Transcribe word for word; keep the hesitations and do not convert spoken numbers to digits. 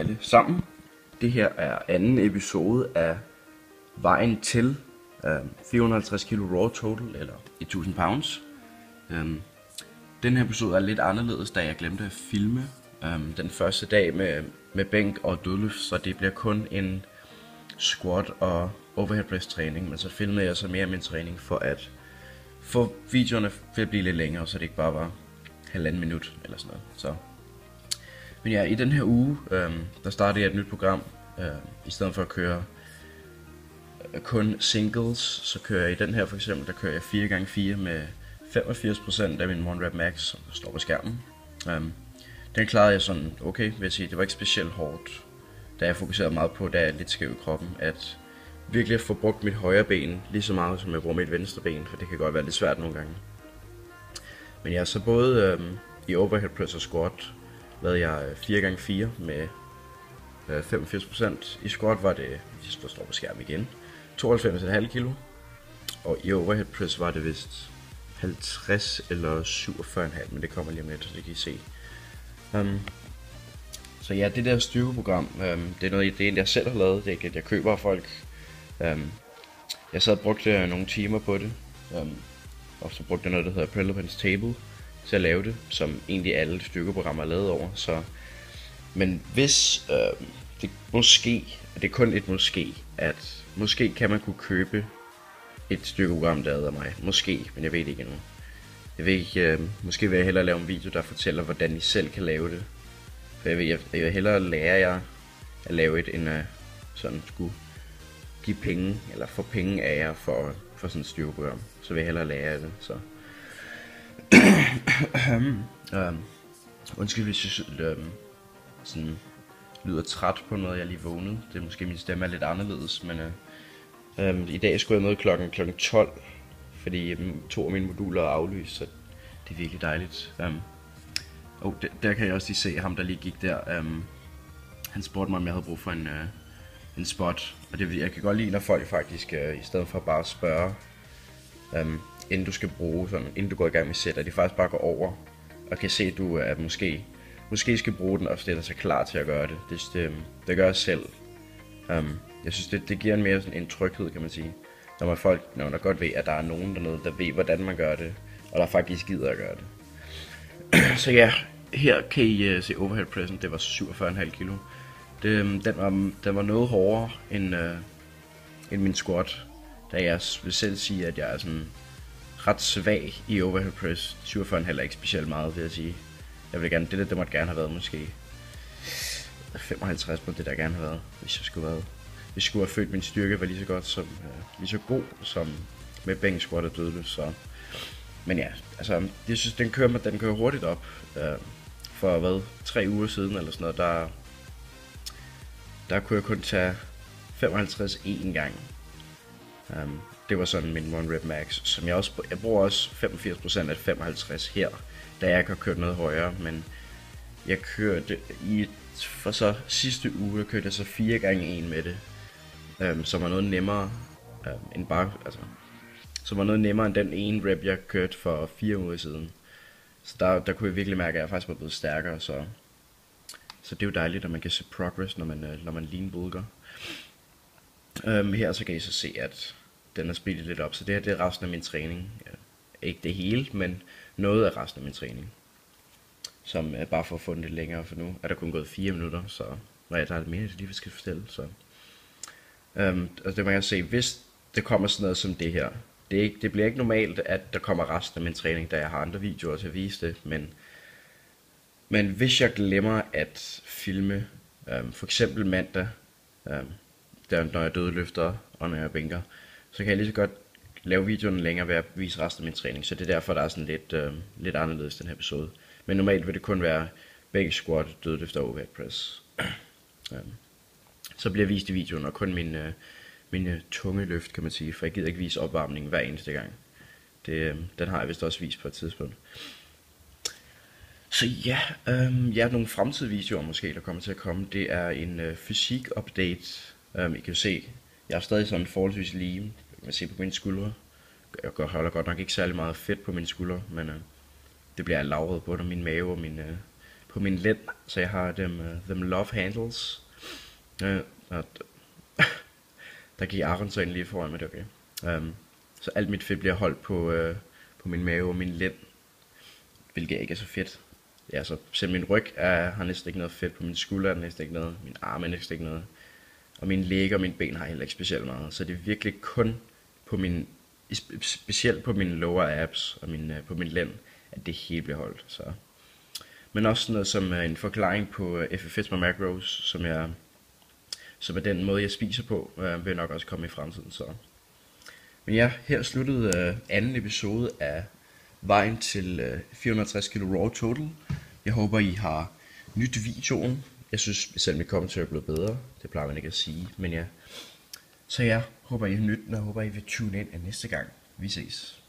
alle sammen. Det her er anden episode af vejen til øh, fire hundrede og halvtreds kilo raw total, eller tusind pounds. Øh, den her episode er lidt anderledes, da jeg glemte at filme øh, den første dag med, med bænk og dødløft, så det bliver kun en squat og overhead press træning, men så filmede jeg så mere af min træning for at få videoerne til at blive lidt længere, så det ikke bare var halvanden minut eller sådan noget. Så. Men ja, i den her uge, øh, der startede jeg et nyt program. Øh, I stedet for at køre øh, kun singles, så kører jeg i den her for eksempel, der kører jeg fire gange fire med femogfirs procent af min one rep max, som der står på skærmen. Øh, den klarede jeg sådan okay, vil jeg sige. Det var ikke specielt hårdt, da jeg fokuserede meget på, da jeg er lidt skæv i kroppen, at virkelig at få brugt mit højre ben lige så meget, som jeg bruger mit venstre ben, for det kan godt være lidt svært nogle gange. Men ja, så både øh, i overhead press og squat lavede jeg fire gange fire med øh, femogfirs procent. I squat var det, hvis der står på skærmen igen, tooghalvfems komma fem kilo. Og i overhead press var det vist halvtreds eller syvogfyrre komma fem, men det kommer lige om lidt, så det kan I se. Um, så ja, det der styrkeprogram, um, det er noget, det er en, jeg selv har lavet. Det er ikke et, jeg køber af folk. Um, jeg sad og brugte nogle timer på det. Um, og så brugte jeg noget, der hedder Prelipens Table, til at lave det, som egentlig alle styrkeprogrammer er lavet over. Så, men hvis øh, det måske, det er kun et måske, at måske kan man kunne købe et styrkeprogram, der er af mig. Måske, men jeg ved det ikke endnu. Jeg ved ikke, øh, måske vil jeg hellere lave en video, der fortæller, hvordan I selv kan lave det. For jeg vil, jeg, jeg vil hellere lære jer at lave et, end at sådan skulle give penge, eller få penge af jer for, for sådan et styrkeprogram. Så vil jeg hellere lære jer det, så. um, undskyld hvis jeg um, sådan, lyder træt på noget, jeg lige vågnede. Det er måske min stemme er lidt anderledes, men uh, um, i dag skulle jeg møde klokken, klokken tolv, fordi um, to af mine moduler er aflyst, så det er virkelig dejligt. Um, oh, der, der kan jeg også lige se ham, der lige gik der. Um, han spurgte mig, om jeg havde brug for en, uh, en spot, og det, jeg kan godt lide, når folk faktisk, uh, i stedet for bare at spørge, um, inden du skal bruge, sådan, inden du går i gang med sæt, at de faktisk bare går over og kan se, at du at måske, måske skal bruge den og stiller sig klar til at gøre det. Det, det, det gør jeg selv. Um, jeg synes, det, det giver en mere sådan en tryghed, kan man sige. Når man folk, når man godt ved, at der er nogen dernede, der ved, hvordan man gør det, og der faktisk gider at gøre det. Så ja, her kan I uh, se overhead pressen, det var syvogfyrre komma fem kilo. Det, um, den, var, den var noget hårdere end, uh, end min squat, da jeg vil selv sige, at jeg er sådan ret svag i overhead press. syvogfyrre heller ikke specielt meget, vil jeg sige. Jeg vil gerne, det der, det måtte gerne have været måske femoghalvtreds på det der gerne have været, hvis jeg skulle have, hvis jeg skulle have følt min styrke var lige så godt som øh, lige så god som med bænk, squat og dødløft, så. Men ja, altså jeg synes den kører den kører hurtigt op. Øh, for hvad tre uger siden eller sådan noget, der der kunne jeg kun tage femoghalvtreds én gang. Um, Det var sådan min one rep max, som jeg også jeg bruger også femogfirs procent af femoghalvtreds her, da jeg ikke har kørt noget højere, men jeg kørte i for så sidste uge kørte jeg så fire gange en med det, øhm, som var noget nemmere øhm, end bare altså som var noget nemmere end den ene rep jeg kørte for fire uger siden. Så der, der kunne jeg virkelig mærke, at jeg faktisk var blevet stærkere, så så det er jo dejligt, at man kan se progress, når man når man lean bulker. Øhm, her så kan I så se, at den er speedet lidt op, så det her det er resten af min træning. Ja, ikke det hele, men noget af resten af min træning. Som er bare for at få den lidt længere, for nu er der kun gået fire minutter, så nej, der er mere, jeg lige vil skal fortælle. Så. Um, og det må jeg se, hvis det kommer sådan noget som det her. Det, er ikke, det bliver ikke normalt, at der kommer resten af min træning, da jeg har andre videoer til at vise det, men, men hvis jeg glemmer at filme, um, for eksempel mandag, um, der, når jeg dødeløfter og når jeg bænker, så kan jeg lige så godt lave videoen længere ved at vise resten af min træning. Så det er derfor, der er sådan lidt, øh, lidt anderledes den her episode. Men normalt vil det kun være bænk, squat, dødløft og overhead press. um, så bliver vist i videoen, og kun min, øh, mine tunge løft, kan man sige. For jeg gider ikke vise opvarmningen hver eneste gang. Det, øh, den har jeg vist også vist på et tidspunkt. Så ja, øh, jeg har nogle fremtidige videoer måske, der kommer til at komme. Det er en øh, fysik-update. Um, I kan jo se, jeg er stadig sådan forholdsvis lige, man ser på mine skuldre. Jeg holder godt nok ikke særlig meget fedt på mine skuldre, men øh, det bliver jeg lavret på, når min mave og min, øh, på min lænd, så jeg har dem, uh, them love handles. Uh, uh, der gik Aron så ind lige foran mig, det okay. Um, så alt mit fedt bliver holdt på, uh, på min mave og min lænd, hvilket ikke er så fedt. Ja, så selv min ryg er, har næsten ikke noget fedt, på min skulder er næsten ikke noget, min arm er næsten ikke noget, og mine lægger og mine ben har heller ikke specielt meget, så det er virkelig kun på min, specielt på mine lower abs og min, på min lænd, at det hele bliver holdt. Så. Men også sådan noget som en forklaring på iifym macros, som, jeg, som er den måde jeg spiser på, vil nok også komme i fremtiden. Så. Men ja, her sluttede anden episode af vejen til fire hundrede og tres kilo raw total. Jeg håber I har nyt videoen. Jeg synes selv mit commentary er blevet bedre, det plejer man ikke at sige, men ja. Så jeg håber I har nyt, og håber I vil tune ind af næste gang. Vi ses.